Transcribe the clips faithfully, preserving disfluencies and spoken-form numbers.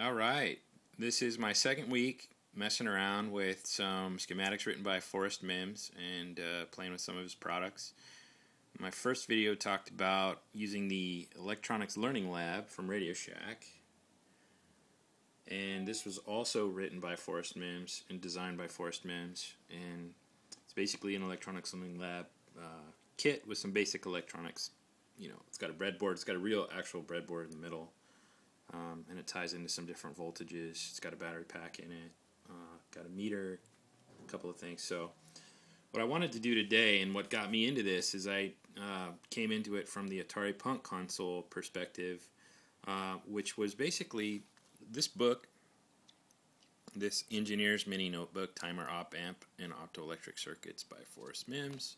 All right, this is my second week messing around with some schematics written by Forrest Mims and uh, playing with some of his products. My first video talked about using the Electronics Learning Lab from Radio Shack, and this was also written by Forrest Mims and designed by Forrest Mims, and it's basically an Electronics Learning Lab uh, kit with some basic electronics. You know, it's got a breadboard, it's got a real actual breadboard in the middle. Um, and it ties into some different voltages. It's got a battery pack in it, uh, got a meter, a couple of things. So what I wanted to do today, and what got me into this, is I uh, came into it from the Atari Punk console perspective, uh, which was basically this book, this Engineer's Mini Notebook, Timer, Op, Amp, and Opto-Electric Circuits by Forrest Mims,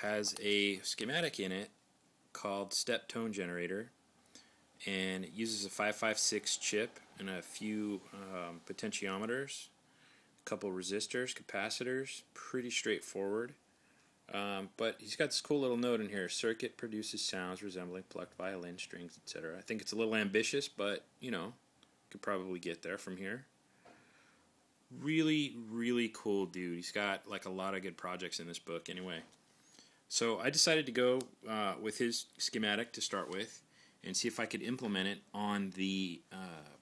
has a schematic in it called Step Tone Generator. And it uses a five five six chip and a few um, potentiometers, a couple resistors, capacitors. Pretty straightforward. Um, but he's got this cool little note in here. Circuit produces sounds resembling plucked violin strings, et cetera. I think it's a little ambitious, but, you know, could probably get there from here. Really, really cool dude. He's got, like, a lot of good projects in this book anyway. So I decided to go uh, with his schematic to start with, and see if I could implement it on the uh,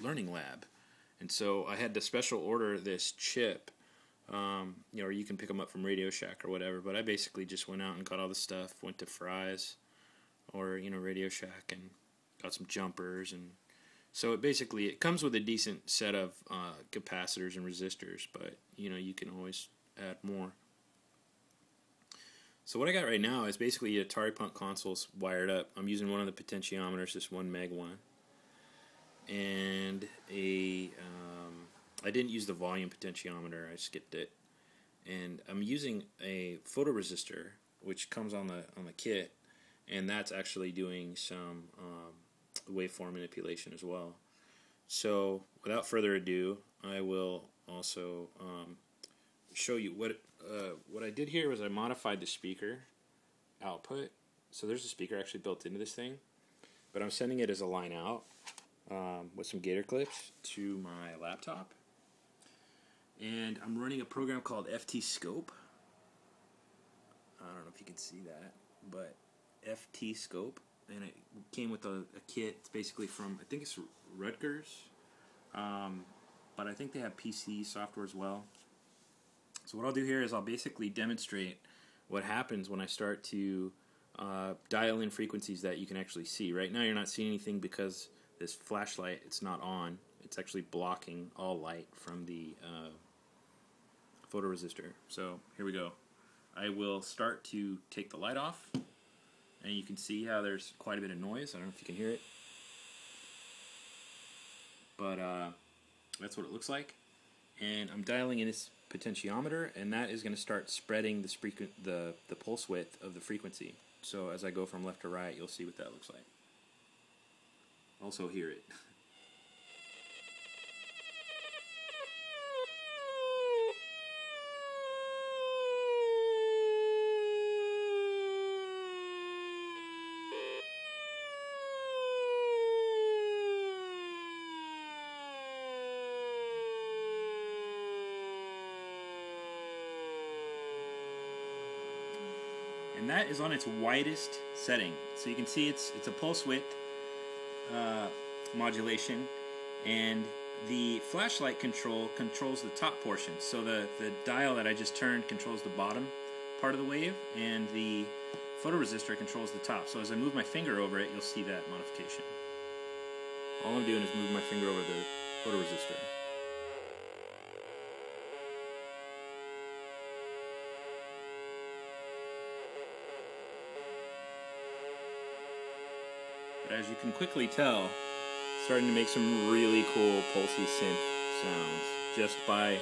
learning lab. And so I had to special order this chip, um, you know, or you can pick them up from Radio Shack or whatever, but I basically just went out and got all the stuff, went to Fry's or, you know, Radio Shack, and got some jumpers. And so it basically, it comes with a decent set of uh, capacitors and resistors, but, you know, you can always add more. So what I got right now is basically Atari Punk consoles wired up. I'm using one of the potentiometers, this one meg one, and a um, I didn't use the volume potentiometer. I skipped it, and I'm using a photoresistor, which comes on the on the kit, and that's actually doing some um, waveform manipulation as well. So without further ado, I will also um, show you what. Uh, what I did here was I modified the speaker output. So there's a speaker actually built into this thing, but I'm sending it as a line out um, with some gator clips to my laptop, and I'm running a program called F T Scope. I don't know if you can see that, but F T Scope, and it came with a, a kit. It's basically from, I think it's Rutgers, um, but I think they have P C software as well. So what I'll do here is I'll basically demonstrate what happens when I start to uh, dial in frequencies that you can actually see. Right now you're not seeing anything because this flashlight, it's not on. It's actually blocking all light from the uh, photoresistor. So here we go. I will start to take the light off, and you can see how there's quite a bit of noise. I don't know if you can hear it, but uh, that's what it looks like. And I'm dialing in this potentiometer, and that is going to start spreading the, the, the pulse width of the frequency. So as I go from left to right, you'll see what that looks like. Also hear it. And that is on its widest setting, so you can see it's it's a pulse width uh, modulation, and the flashlight control controls the top portion. So the the dial that I just turned controls the bottom part of the wave, and the photoresistor controls the top. So as I move my finger over it, you'll see that modification. All I'm doing is moving my finger over the photoresistor. As you can quickly tell, it's starting to make some really cool pulsy synth sounds just by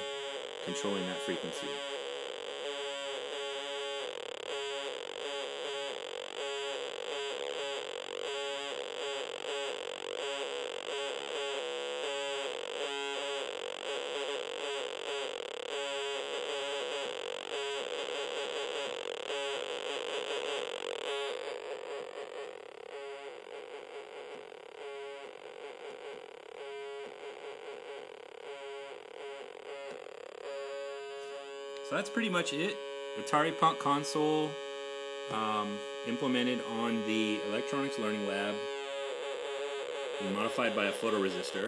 controlling that frequency. So that's pretty much it. Atari Punk console um, implemented on the Electronics Learning Lab, modified by a photoresistor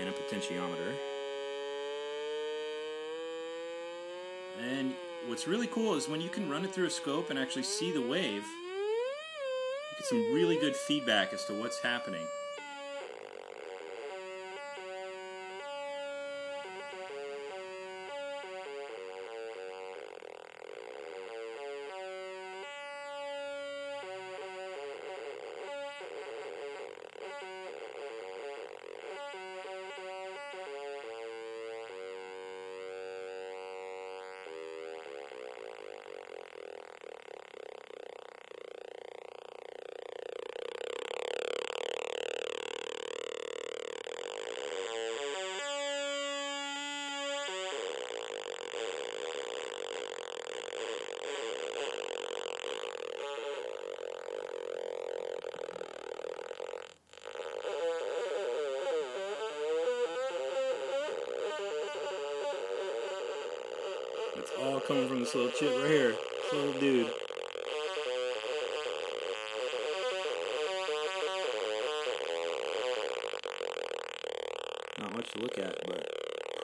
and a potentiometer. And what's really cool is when you can run it through a scope and actually see the wave, you get some really good feedback as to what's happening. It's all coming from this little chip right here, this little dude. Not much to look at, but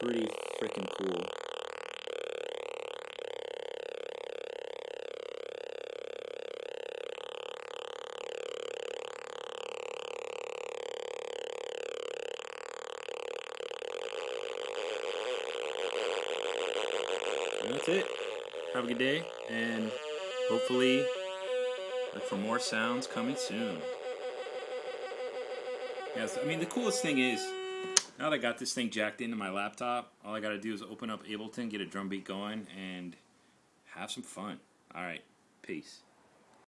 pretty freaking cool. That's it. Have a good day, and hopefully look for more sounds coming soon. Yes, I mean, the coolest thing is, now that I got this thing jacked into my laptop, all I gotta do is open up Ableton, get a drum beat going, and have some fun. Alright, peace.